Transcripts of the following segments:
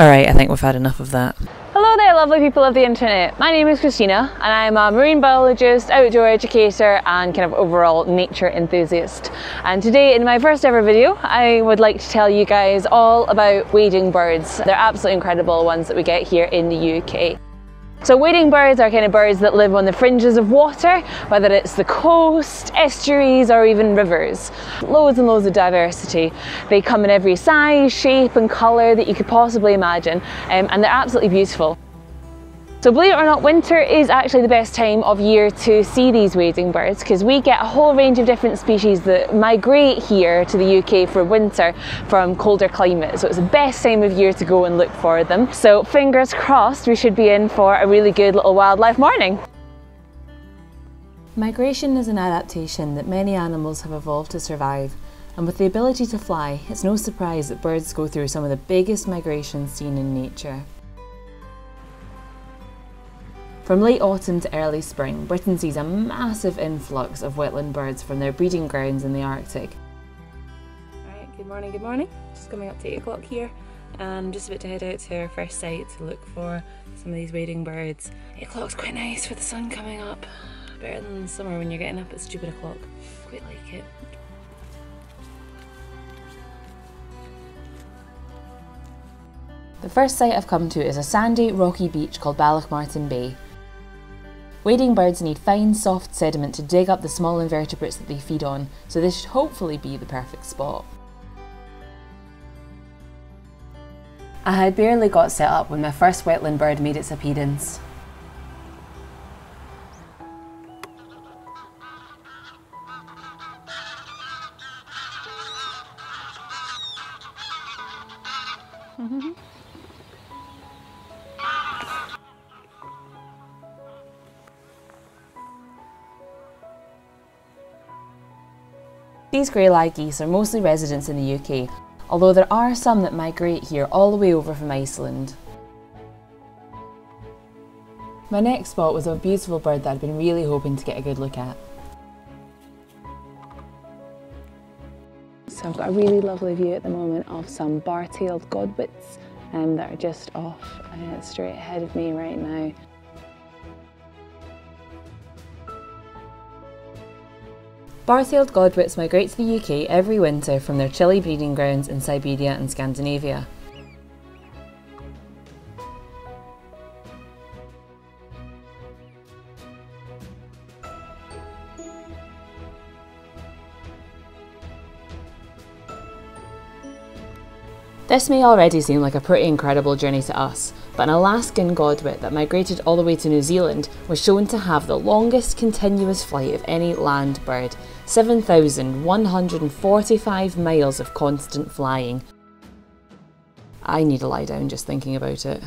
Alright, I think we've had enough of that. Hello there lovely people of the internet, my name is Christina and I'm a marine biologist, outdoor educator and kind of overall nature enthusiast, and today in my first ever video I would like to tell you guys all about wading birds. They're absolutely incredible ones that we get here in the UK. So wading birds are kind of birds that live on the fringes of water, whether it's the coast, estuaries or even rivers. Loads and loads of diversity. They come in every size, shape and colour that you could possibly imagine, and they're absolutely beautiful. So believe it or not, winter is actually the best time of year to see these wading birds, because we get a whole range of different species that migrate here to the UK for winter from colder climates. So it's the best time of year to go and look for them. So fingers crossed we should be in for a really good little wildlife morning. Migration is an adaptation that many animals have evolved to survive, and with the ability to fly, it's no surprise that birds go through some of the biggest migrations seen in nature. From late autumn to early spring, Britain sees a massive influx of wetland birds from their breeding grounds in the Arctic. Alright, good morning, good morning. Just coming up to 8 o'clock here and I'm just about to head out to our first site to look for some of these wading birds. 8 o'clock's quite nice with the sun coming up. Better than summer when you're getting up at stupid o'clock. Quite like it. The first site I've come to is a sandy, rocky beach called Balloch Martin Bay. Wading birds need fine, soft sediment to dig up the small invertebrates that they feed on, so this should hopefully be the perfect spot. I had barely got set up when my first wetland bird made its appearance. These greylag geese are mostly residents in the UK, although there are some that migrate here all the way over from Iceland. My next spot was a beautiful bird that I'd been really hoping to get a good look at. So I've got a really lovely view at the moment of some bar-tailed godwits that are just off straight ahead of me right now. Bar-tailed godwits migrate to the UK every winter from their chilly breeding grounds in Siberia and Scandinavia. This may already seem like a pretty incredible journey to us, but an Alaskan godwit that migrated all the way to New Zealand was shown to have the longest continuous flight of any land bird, 7,145 miles of constant flying. I need to lie down just thinking about it.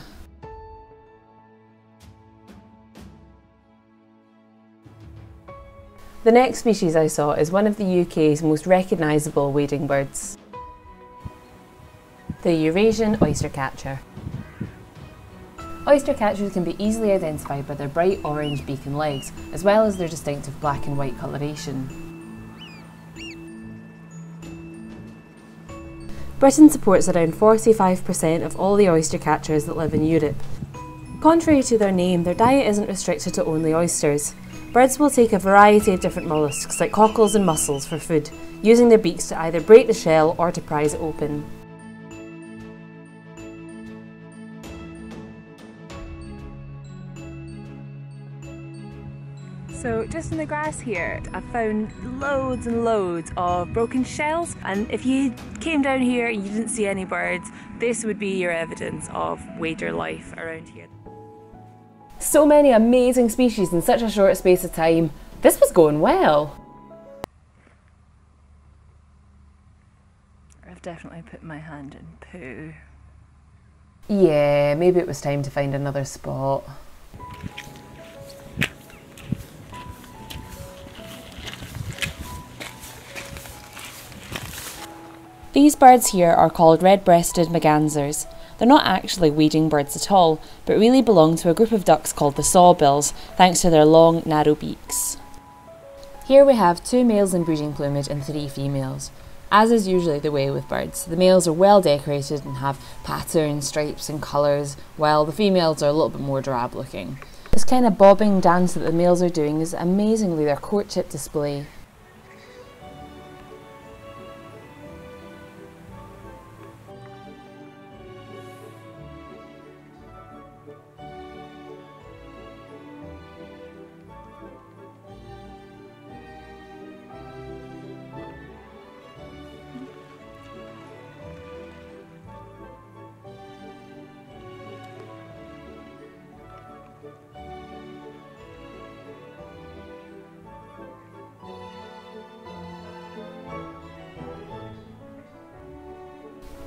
The next species I saw is one of the UK's most recognisable wading birds. The Eurasian oystercatcher. Oystercatchers can be easily identified by their bright orange beak and legs, as well as their distinctive black and white coloration. Britain supports around 45% of all the oystercatchers that live in Europe. Contrary to their name, their diet isn't restricted to only oysters. Birds will take a variety of different molluscs like cockles and mussels for food, using their beaks to either break the shell or to prise it open. So just in the grass here, I've found loads and loads of broken shells, and if you came down here and you didn't see any birds, this would be your evidence of wader life around here. So many amazing species in such a short space of time. This was going well. I've definitely put my hand in poo. Yeah, maybe it was time to find another spot. These birds here are called red-breasted mergansers. They're not actually wading birds at all, but really belong to a group of ducks called the sawbills, thanks to their long, narrow beaks. Here we have two males in breeding plumage and three females. As is usually the way with birds, the males are well decorated and have patterns, stripes and colours, while the females are a little bit more drab looking. This kind of bobbing dance that the males are doing is amazingly their courtship display.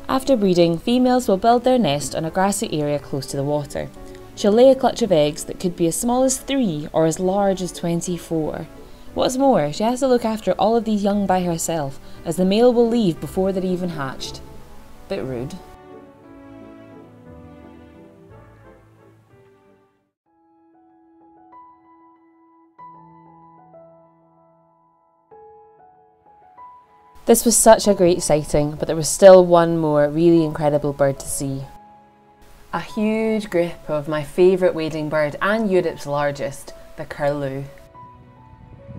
After breeding, females will build their nest on a grassy area close to the water. She'll lay a clutch of eggs that could be as small as 3 or as large as 24. What's more, she has to look after all of these young by herself, as the male will leave before they're even hatched. Bit rude. This was such a great sighting, but there was still one more really incredible bird to see. A huge group of my favourite wading bird and Europe's largest, the curlew.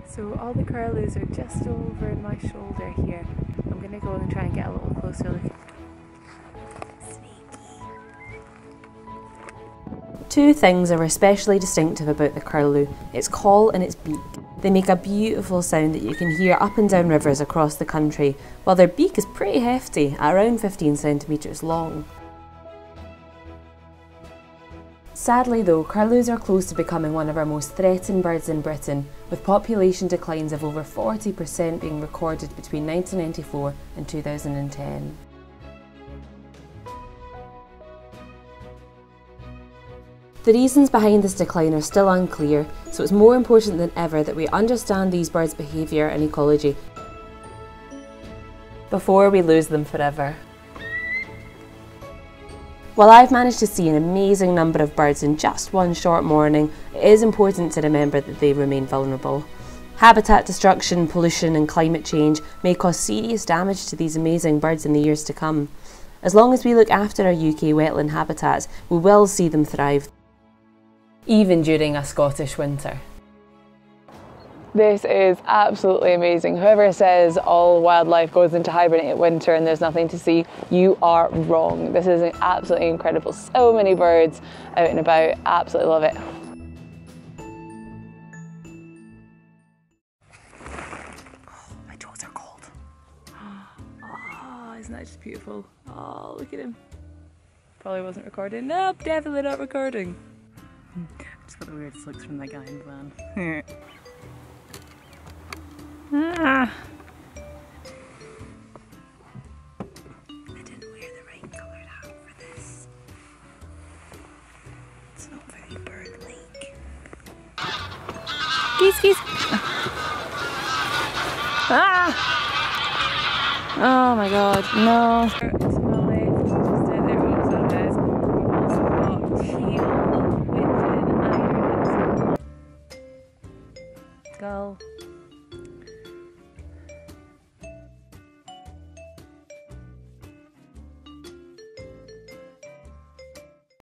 So all the curlews are just over my shoulder here. I'm going to go and try and get a little closer look. Two things are especially distinctive about the curlew, its call and its beak. They make a beautiful sound that you can hear up and down rivers across the country, while their beak is pretty hefty, at around 15 centimetres long. Sadly though, curlews are close to becoming one of our most threatened birds in Britain, with population declines of over 40% being recorded between 1994 and 2010. The reasons behind this decline are still unclear, so it's more important than ever that we understand these birds' behaviour and ecology before we lose them forever. While I've managed to see an amazing number of birds in just one short morning, it is important to remember that they remain vulnerable. Habitat destruction, pollution and climate change may cause serious damage to these amazing birds in the years to come. As long as we look after our UK wetland habitats, we will see them thrive, even during a Scottish winter. This is absolutely amazing. Whoever says all wildlife goes into hibernate at winter and there's nothing to see, you are wrong. This is absolutely incredible. So many birds out and about, absolutely love it. Oh, my toes are cold. Oh, isn't that just beautiful? Oh, look at him. Probably wasn't recording. Nope, definitely not recording. Just got the weirdest looks from that guy in the van. Ah. I didn't wear the right coloured hat for this. It's not very bird-like. Geese, geese! Ah! Oh my god, no.